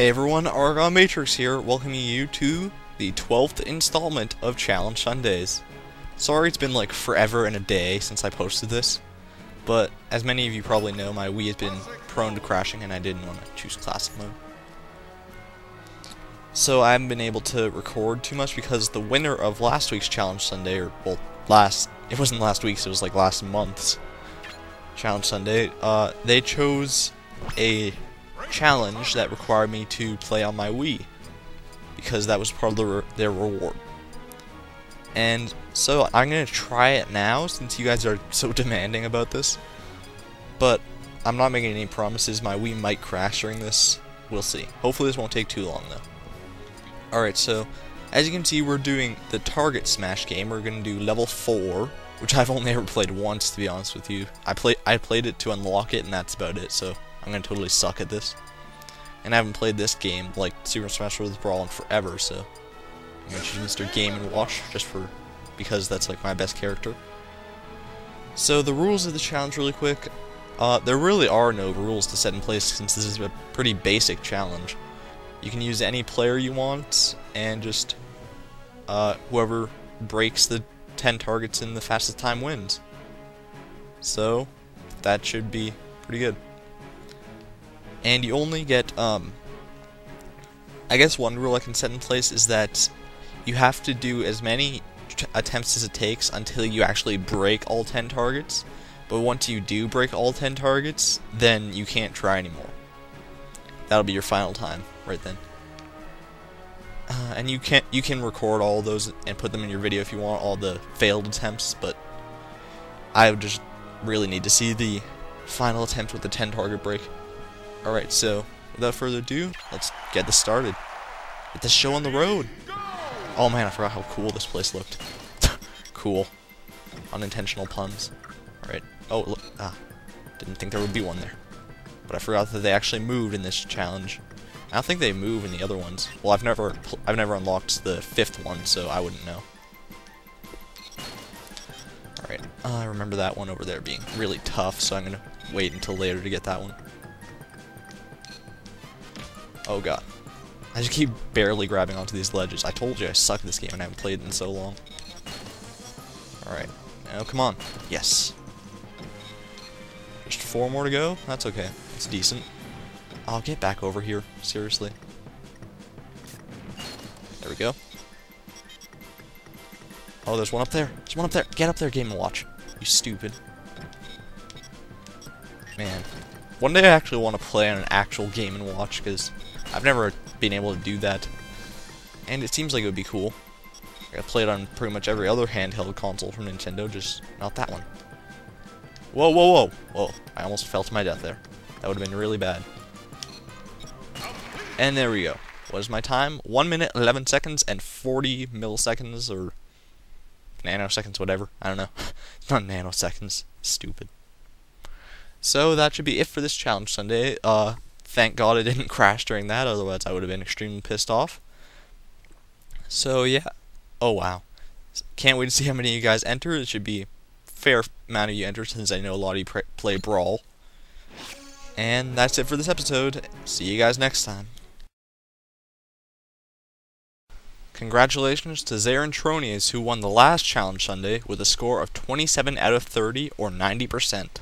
Hey everyone, Argon Matrix here, welcoming you to the 12th installment of Challenge Sundays. Sorry it's been like forever and a day since I posted this, but as many of you probably know, my Wii has been prone to crashing and I didn't want to choose classic mode. So I haven't been able to record too much because the winner of last week's Challenge Sunday, or well, it wasn't last week's, it was like last month's Challenge Sunday, they chose a challenge that required me to play on my Wii because that was part of their reward. And so I'm gonna try it now since you guys are so demanding about this, but I'm not making any promises. My Wii might crash during this, we'll see. Hopefully this won't take too long though. Alright, so as you can see, we're doing the target smash game. We're gonna do level 4, which I've only ever played once, to be honest with you. I played it to unlock it and that's about it, so I'm gonna totally suck at this. And I haven't played this game, like Super Smash Bros. Brawl, in forever, so I'm gonna choose Mr. Game & Watch, because that's like my best character. So the rules of the challenge really quick. There really are no rules to set in place since this is a pretty basic challenge. You can use any player you want, and just whoever breaks the 10 targets in the fastest time wins. So that should be pretty good. And you only get, I guess one rule I can set in place is that you have to do as many attempts as it takes until you actually break all 10 targets. But once you do break all 10 targets, then you can't try anymore. That'll be your final time, right then. And you can record all those and put them in your video if you want, all the failed attempts, but I would just really need to see the final attempt with the 10 target break. Alright, so without further ado, let's get this started. Get this show on the road! Oh man, I forgot how cool this place looked. Cool. Unintentional puns. Alright. Oh, look. Ah. Didn't think there would be one there. But I forgot that they actually moved in this challenge. I don't think they move in the other ones. Well, I've never unlocked the 5th one, so I wouldn't know. Alright. I remember that one over there being really tough, so I'm gonna wait until later to get that one. Oh god. I just keep barely grabbing onto these ledges. I told you I suck at this game and I haven't played it in so long. Alright. Now come on. Yes. Just 4 more to go? That's okay. It's decent. I'll get back over here. Seriously. There we go. Oh, there's one up there. There's one up there. Get up there, Game & Watch. You stupid. Man. One day I actually want to play on an actual Game & Watch because I've never been able to do that, and it seems like it would be cool. I played on pretty much every other handheld console from Nintendo, just not that one. Whoa, whoa, whoa! Whoa, I almost fell to my death there. That would have been really bad. And there we go. What is my time? 1 minute, 11 seconds, and 40 milliseconds, or nanoseconds, whatever. I don't know. It's not nanoseconds. Stupid. So that should be it for this Challenge Sunday. Thank God it didn't crash during that, otherwise I would have been extremely pissed off. So yeah. Oh wow. Can't wait to see how many of you guys enter. It should be a fair amount of you enter since I know a lot of you play Brawl. And that's it for this episode. See you guys next time. Congratulations to Zarentronious, who won the last Challenge Sunday with a score of 27 out of 30, or 90%.